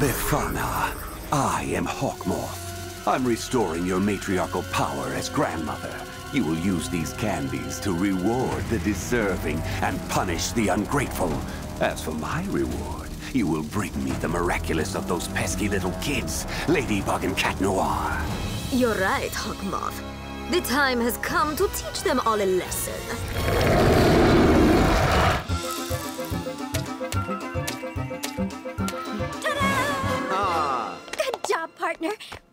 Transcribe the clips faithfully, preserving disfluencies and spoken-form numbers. Befana, I am Hawk Moth. I'm restoring your matriarchal power as grandmother. You will use these candies to reward the deserving and punish the ungrateful. As for my reward, you will bring me the miraculous of those pesky little kids, Ladybug and Cat Noir. You're right, Hawk Moth. The time has come to teach them all a lesson. Partner,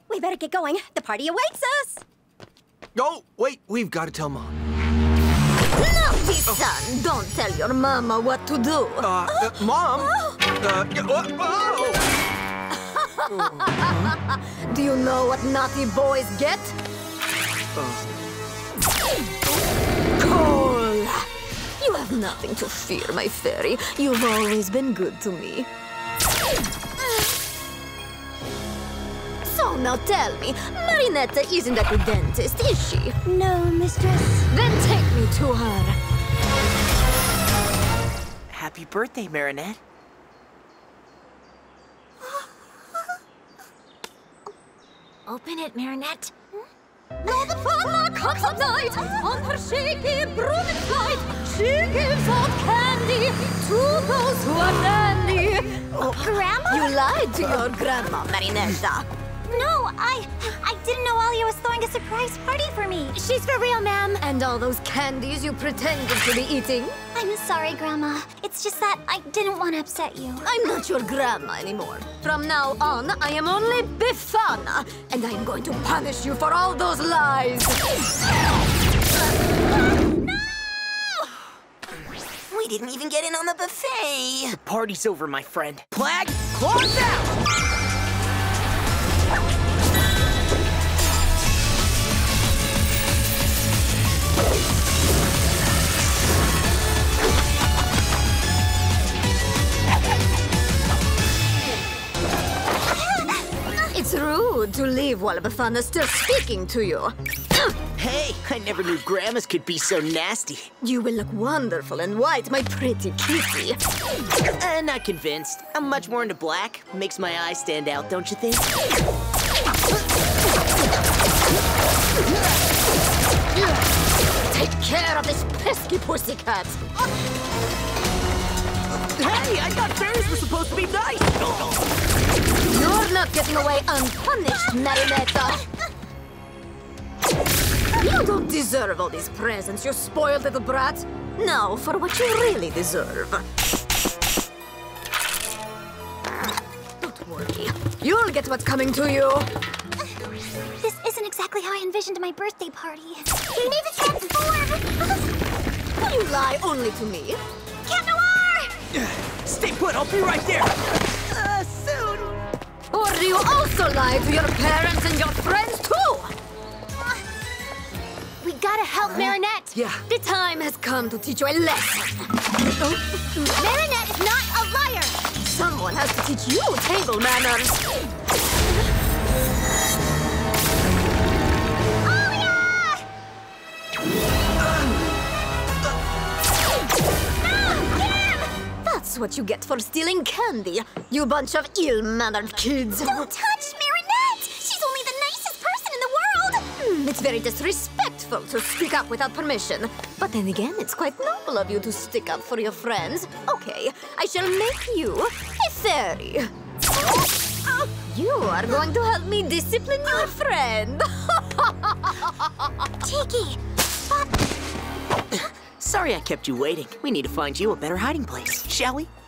we better get going. The party awaits us. Oh, wait, we've got to tell Mom. Naughty son, don't tell your mama what to do. Uh, oh. uh Mom? Oh. Uh, oh. Oh. Do you know what naughty boys get? Uh. Cola! You have nothing to fear, my fairy. You've always been good to me. So now tell me, Marinette isn't at the dentist, is she? No, mistress. Then take me to her. Happy birthday, Marinette. Open it, Marinette. Now the farmer comes at night. On her shaky brooding flight, she gives out candy to those who are dandy. Oh, Grandma? You lied to your grandma, Marinette. No, I... I didn't know Alya was throwing a surprise party for me. She's for real, ma'am. And all those candies you pretended to be eating? I'm sorry, Grandma. It's just that I didn't want to upset you. I'm not your grandma anymore. From now on, I am only Befana. And I'm going to punish you for all those lies. No! We didn't even get in on the buffet. The party's over, my friend. Plagg, close out! It's rude to leave while Befana's still speaking to you. Hey, I never knew grandmas could be so nasty. You will look wonderful in white, my pretty kitty. Uh, not convinced. I'm much more into black. Makes my eyes stand out, don't you think? Take care of this pesky pussycat. Hey, I thought fairies were supposed to be nice. You're not getting away unpunished, Marinette. You don't deserve all these presents, you spoiled little brat. Now, for what you really deserve. Don't worry. You'll get what's coming to you. This isn't exactly how I envisioned my birthday party. You need to transform! You lie only to me. Cat Noir! Stay put, I'll be right there. Uh, soon. Or do you also lie to your parents and your friends, too? We gotta help uh, Marinette. Yeah. The time has come to teach you a lesson. Oh. Marinette is not a liar. Someone has to teach you table manners. Alya! No, Kim! That's what you get for stealing candy, you bunch of ill-mannered kids. Don't touch Marinette. She's only the nicest person in the world. Mm, it's very disrespectful to speak up without permission. But then again, it's quite noble of you to stick up for your friends. Okay, I shall make you a fairy. You are going to help me discipline your friend. Tikki! Sorry I kept you waiting. We need to find you a better hiding place, shall we?